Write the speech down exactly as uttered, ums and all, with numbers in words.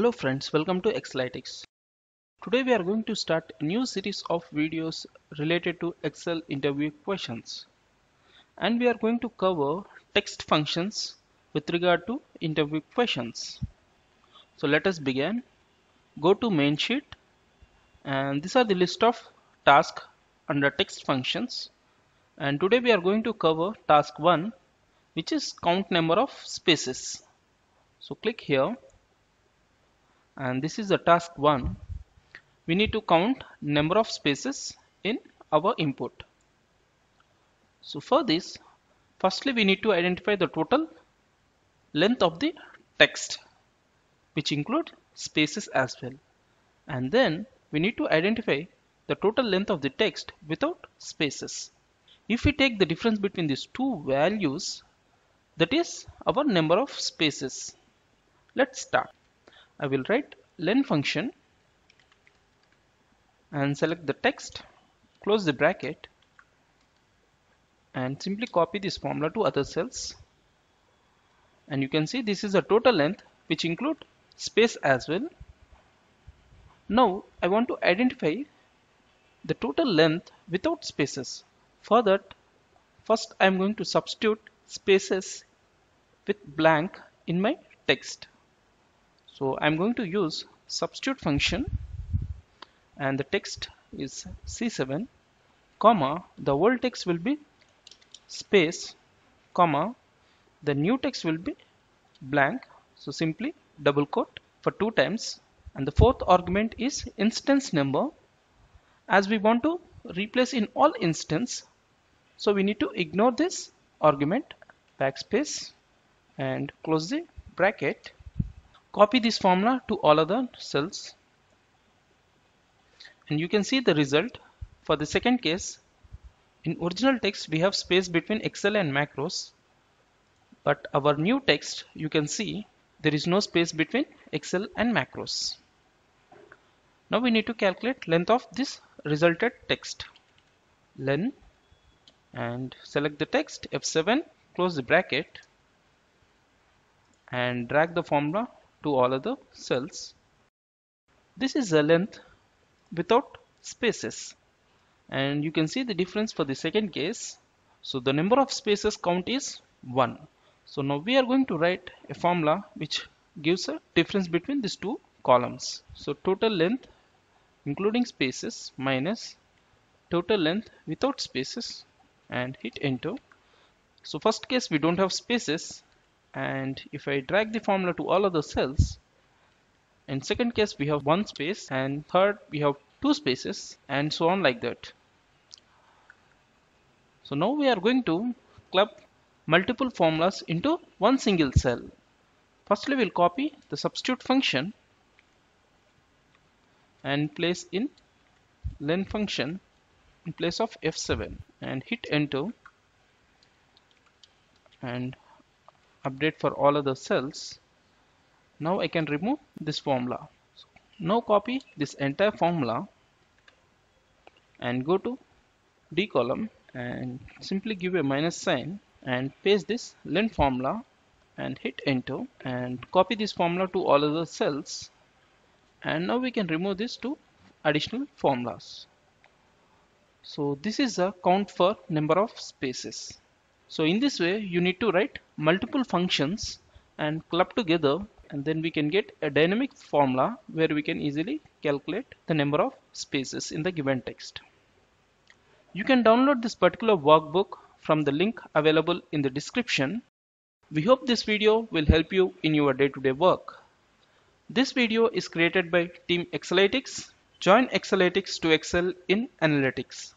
Hello friends, welcome to Excelitics. Today we are going to start a new series of videos related to Excel interview questions, and we are going to cover text functions with regard to interview questions. So let us begin. Go to main sheet, and these are the list of tasks under text functions, and today we are going to cover task one, which is count number of spaces. So click here. And this is the task one. We need to count number of spaces in our input. So for this, firstly we need to identify the total length of the text, which include spaces as well. And then we need to identify the total length of the text without spaces. If we take the difference between these two values, that is our number of spaces. Let's start. I will write len function and select the text, close the bracket, and simply copy this formula to other cells. And you can see this is the total length, which include space as well. Now I want to identify the total length without spaces. For that, first I am going to substitute spaces with blank in my text. So I'm going to use substitute function, and the text is C seven, comma, the old text will be space, comma, the new text will be blank. So simply double quote for two times, and the fourth argument is instance number. As we want to replace in all instance, so we need to ignore this argument, backspace, and close the bracket. Copy this formula to all other cells, and you can see the result. For the second case, in original text we have space between Excel and macros, but our new text, you can see there is no space between Excel and macros. Now we need to calculate length of this resulted text. Len, and select the text, F seven, close the bracket, and drag the formula to all other cells. This is the length without spaces, and you can see the difference for the second case. So the number of spaces count is one. So now we are going to write a formula which gives a difference between these two columns. So total length including spaces minus total length without spaces, and hit enter. So first case we don't have spaces, and if I drag the formula to all other cells, in second case we have one space, and third we have two spaces, and so on like that. So now we are going to club multiple formulas into one single cell. Firstly we'll copy the substitute function and place in len function in place of F seven, and hit enter, and update for all other cells. Now I can remove this formula. Now copy this entire formula and go to D column and simply give a minus sign and paste this len formula and hit enter, and copy this formula to all other cells. And now we can remove these two additional formulas. So this is a count for number of spaces. So in this way you need to write multiple functions and club together, and then we can get a dynamic formula where we can easily calculate the number of spaces in the given text. You can download this particular workbook from the link available in the description. We hope this video will help you in your day-to-day work. This video is created by Team Excelitics. Join Excelitics to excel in analytics.